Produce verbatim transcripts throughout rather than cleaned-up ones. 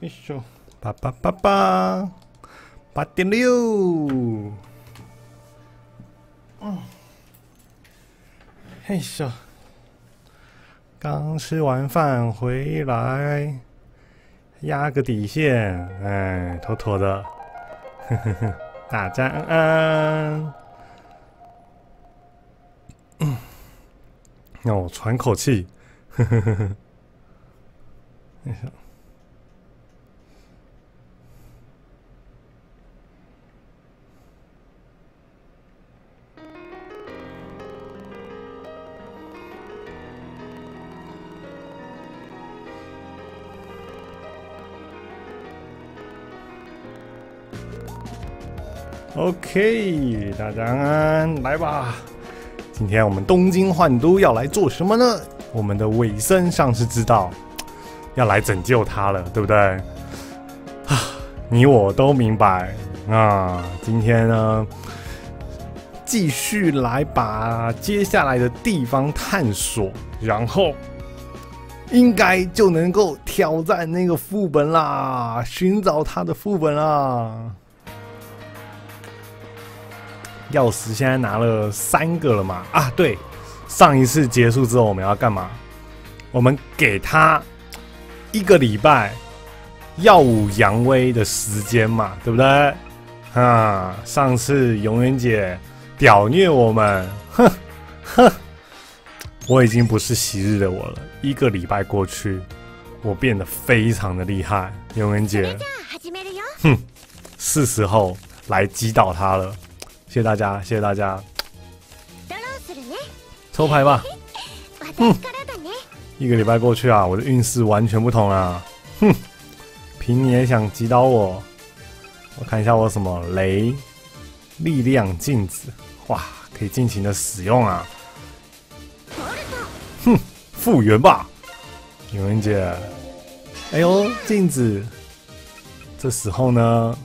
一手八八八八八点六，嗯，一手。刚吃完饭回来，压个底线，哎，妥妥的，呵呵呵，大家安安。嗯，让我喘口气，呵呵呵呵，一手。 OK， 大家安安，来吧！今天我们东京幻都要来做什么呢？我们的尾生上是知道要来拯救他了，对不对？啊，你我都明白啊。今天呢，继续来把接下来的地方探索，然后应该就能够挑战那个副本啦，寻找他的副本啦。 钥匙现在拿了三个了嘛？啊，对，上一次结束之后我们要干嘛？我们给他一个礼拜耀武扬威的时间嘛，对不对？啊，上次永远姐屌虐我们，哼哼，我已经不是昔日的我了。一个礼拜过去，我变得非常的厉害，永远姐，哼，是时候来击倒他了。 谢谢大家，谢谢大家。抽牌吧。嗯，一个礼拜过去啊，我的运势完全不同啊。哼，凭你也想击倒我？我看一下我什么雷力量镜子，哇，可以尽情的使用啊。哼，复原吧，永恩姐。哎呦，镜子。这时候呢？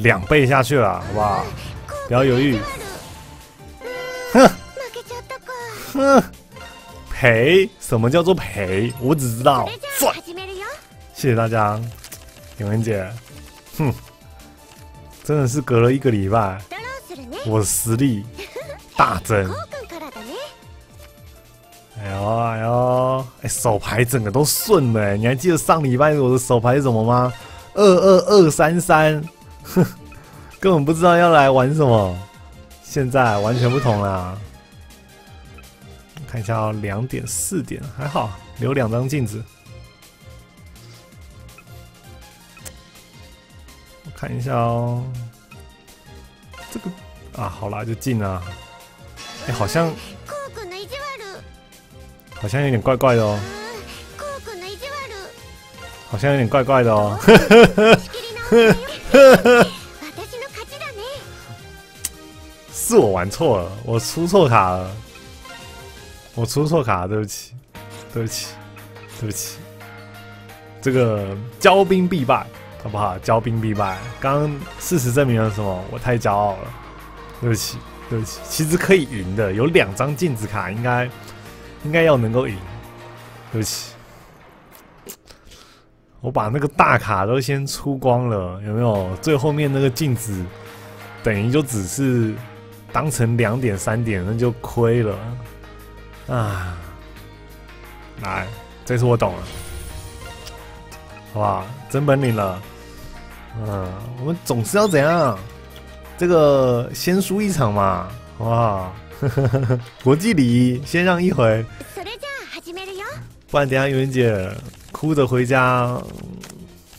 两倍下去了，好不好？不要犹豫。哼，哼，赔？什么叫做赔？我只知道赚。谢谢大家，永恩姐。哼，真的是隔了一个礼拜，我实力大增。哎呦哎呦，哎，手牌整个都顺了。你还记得上礼拜我的手牌是什么吗？二二二三三。 哼，根本不知道要来玩什么，现在完全不同啦。看一下哦，两点四点还好，留两张镜子。我看一下哦，这个啊，好啦，就进啦。哎，好像好像有点怪怪的哦，好像有点怪怪的哦。呵呵，是我玩错了，我出错卡了，我出错卡了，对不起，对不起，对不起。这个骄兵必败，好不好？骄兵必败。刚刚事实证明了什么？我太骄傲了，对不起，对不起。其实可以赢的，有两张镜子卡，应该应该要能够赢。对不起。 我把那个大卡都先出光了，有没有？最后面那个镜子，等于就只是当成两点三点，那就亏了啊！来，这次我懂了，好不好？真本领了，嗯，我们总是要怎样？这个先输一场嘛，好不好？国际礼仪先让一回，不然等下云姐。 哭着回家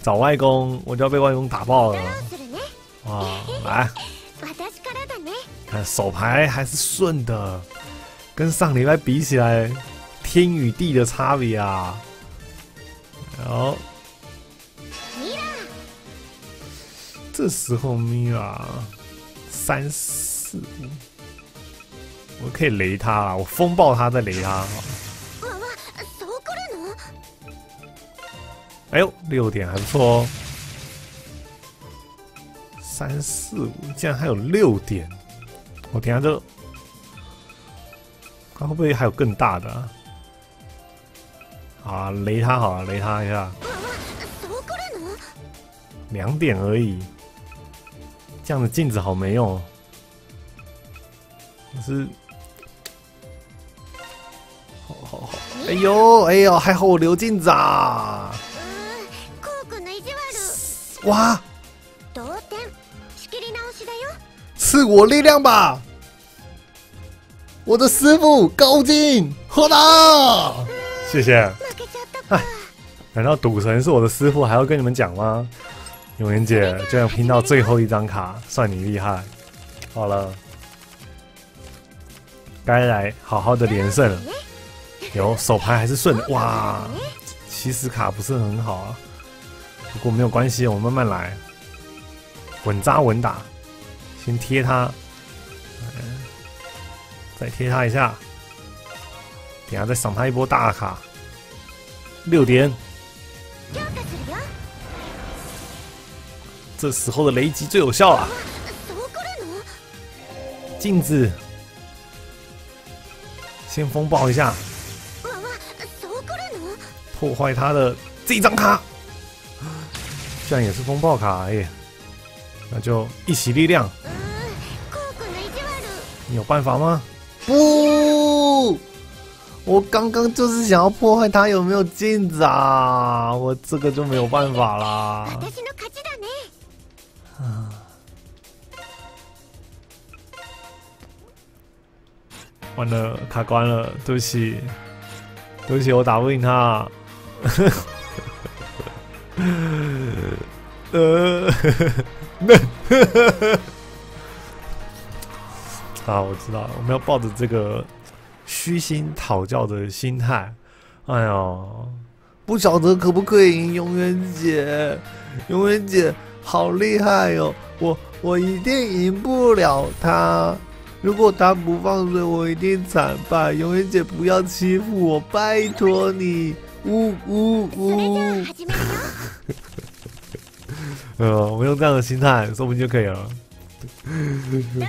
找外公，我就要被外公打爆了。哇，来，看手牌还是顺的，跟上礼拜比起来，天与地的差别啊。然后，这时候米拉三四五，我可以雷他啦，我风暴他再雷他。 哎呦，六点还不错哦，三四五，竟然还有六点，我等下就，他会不会还有更大的啊？啊，啊，雷他好了，雷他一下，两点而已，这样的镜子好没用、喔。可是，好好好，哎呦哎呦，还好我留镜子啊！哇，赐我力量吧！ 我的师傅高进，好啦，谢谢。哎，难道赌神是我的师傅还要跟你们讲吗？永言姐居然拼到最后一张卡，算你厉害。好了，该来好好的连胜了。有手牌还是顺的，哇，起始卡不是很好啊。不过没有关系，我们慢慢来，稳扎稳打，先贴他。 再贴他一下，等下再赏他一波大卡，六点。这时候的雷击最有效了。镜子，先风暴一下，破坏他的这一张卡，居然也是风暴卡，哎，那就一起力量，你有办法吗？ 不，我刚刚就是想要破坏他有没有镜子啊！我这个就没有办法啦。啊！完了，卡关了，对不起，对不起，我打不赢他。呃，那。 啊，我知道了，我们要抱着这个虚心讨教的心态。哎呦，不晓得可不可以赢永远姐？永远姐好厉害哟、哦！我我一定赢不了她。如果她不放水，我一定惨败。永远姐不要欺负我，拜托你！呜呜呜！呃，我们用这样的心态，说不定就可以了。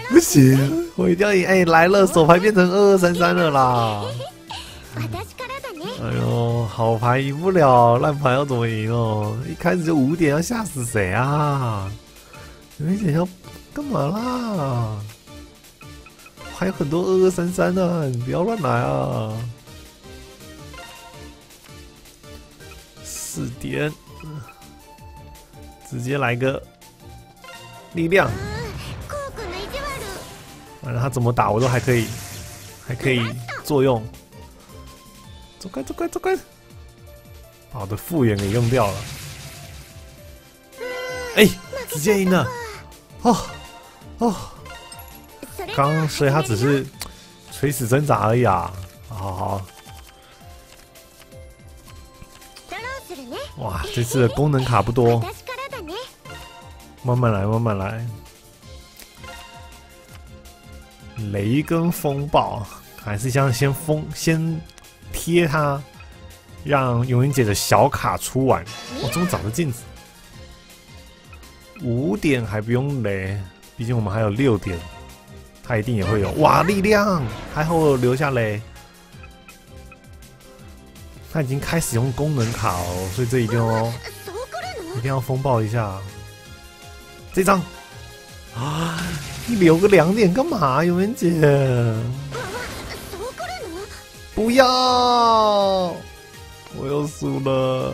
不行，我一定要赢！哎、欸，来了，手牌变成二二三三了啦！哎呦，好牌赢不了，烂牌要怎么赢哦？一开始就五点，要吓死谁啊？有一点要干嘛啦？还有很多二二三三呢，你不要乱来啊！四点，直接来个力量！ 反正他怎么打我都还可以，还可以作用。走开走开走开！把我的复原给用掉了。哎、欸，直接赢了！哦哦，刚刚所以他只是垂死挣扎而已啊！好好好。哇，这次的功能卡不多，慢慢来慢慢来。 雷跟风暴，还是像先封先贴它，让永云姐的小卡出完。我、哦、这么早的镜子，五点还不用雷，毕竟我们还有六点，他一定也会有。哇，力量！还好我留下雷。他已经开始用功能卡哦，所以这一定哦，一定要风暴一下。这张啊！ 你留个两点干嘛，永远姐？不要，我又输了，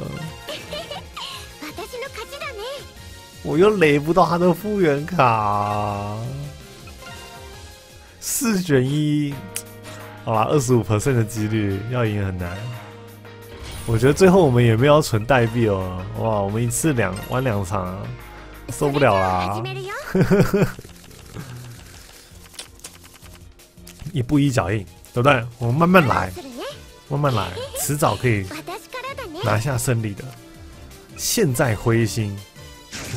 我又雷不到他的复原卡，四选一，好啦，二十五 percent 的几率要赢很难。我觉得最后我们也没有要存代币哦，哇，我们一次两玩两场，受不了啦！一步一脚印，对不对？我们慢慢来，慢慢来，迟早可以拿下胜利的。现在灰心，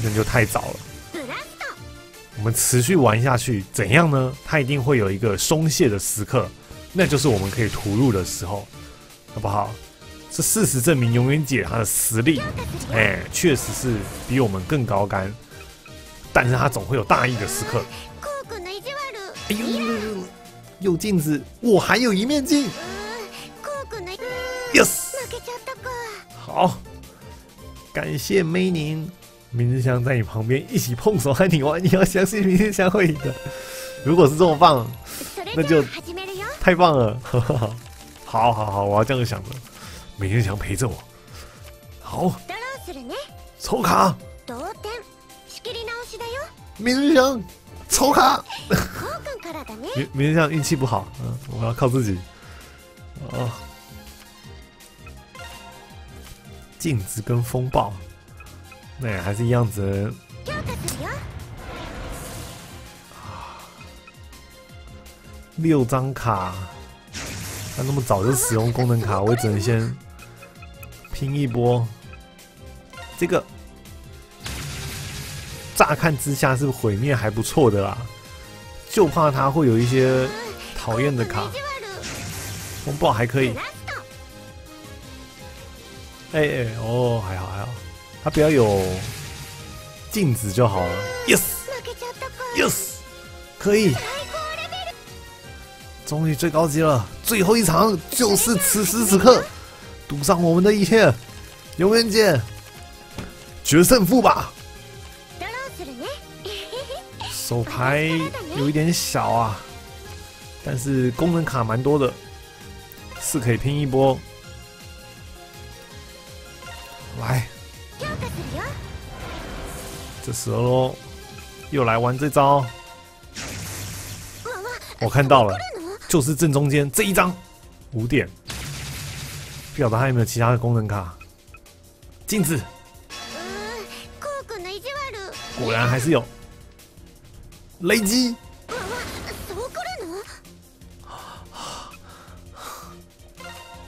那就太早了。我们持续玩下去，怎样呢？它一定会有一个松懈的时刻，那就是我们可以突入的时候，好不好？这事实证明，永远姐她的实力，哎，确实是比我们更高干，但是她总会有大意的时刻。哎呦！ 有镜子，我还有一面镜。Yes，負けちゃったか。好，感谢梅宁。 明日香在你旁边一起碰手和你玩，你要相信明日香会赢的。如果是这么棒，那就太棒了。好好好，我要这样想的。明日香陪着我。好，抽卡。明日香，抽卡。明明日香运气不好，嗯，我要靠自己。哦，镜子跟风暴。 那、欸、还是一样子。六张卡，他那么早就使用功能卡，我只能先拼一波。这个乍看之下是毁灭还不错的啦，就怕他会有一些讨厌的卡。风暴还可以。哎、欸、哎、欸、哦，还好还好。 他不要有镜子就好了 ，yes，yes， 可以，终于最高级了，最后一场就是此时此刻，赌上我们的一切，永远见，决胜负吧。手牌有一点小啊，但是功能卡蛮多的，是可以拼一波，来。 这时候又来玩这招，我看到了，就是正中间这一张，五点，不晓得还有没有其他的功能卡。镜子，果然还是有。雷击，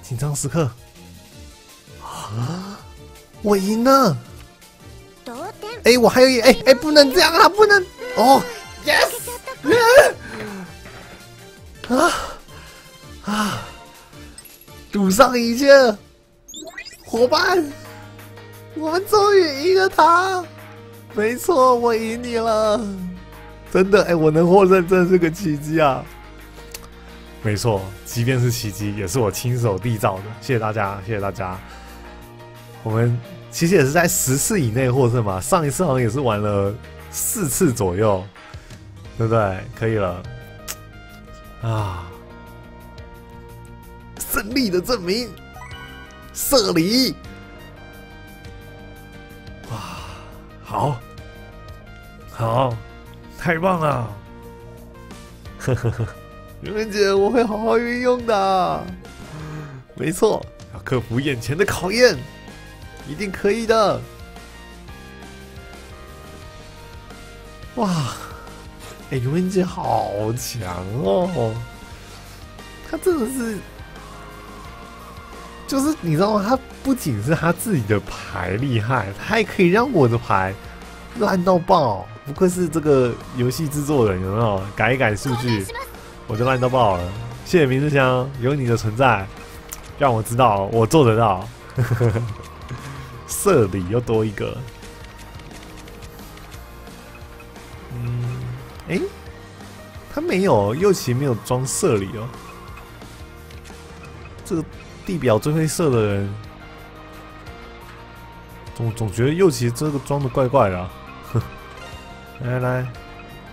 紧张时刻，啊，我赢了。 哎、欸，我还有一哎哎，不能这样啊，不能哦 ，yes， 啊啊，赌上一切，伙伴，我们终于赢了他，没错，我赢你了，真的哎、欸，我能获胜真是个奇迹啊，没错，即便是奇迹，也是我亲手缔造的，谢谢大家，谢谢大家，我们。 其实也是在十次以内获胜嘛，上一次好像也是玩了四次左右，对不对？可以了，啊，胜利的证明，射礼，哇，好，好，太棒了，呵呵呵，云文姐，我会好好运用的，没错，要克服眼前的考验。 一定可以的！哇，哎、欸，云文姐好强哦！她真的是，就是你知道吗？她不仅是她自己的牌厉害，她还可以让我的牌烂到爆。不愧是这个游戏制作人，有没有？改一改数据，我就烂到爆了。谢谢明日香，有你的存在，让我知道我做得到。射礼又多一个，嗯，哎、欸，他没有右旗没有装射礼哦。这个地表最会射的人，总总觉得右旗这个装的怪怪的、啊。来来来，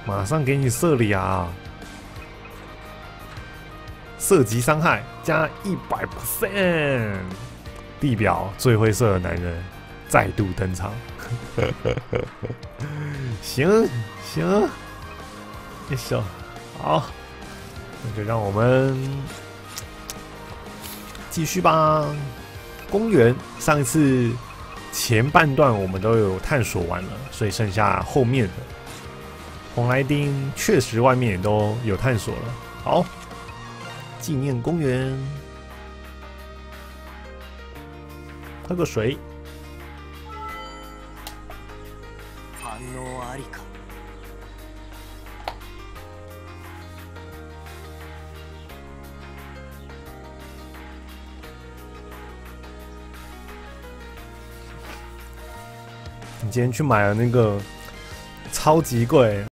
马上给你射礼啊！射击伤害加一百 percent。 地表最会射的男人再度登场。行行，一手好，那就让我们继续吧。公园上一次前半段我们都有探索完了，所以剩下后面的红莱丁确实外面也都有探索了。好，纪念公园。 喝个水。你今天去买了那个超级贵。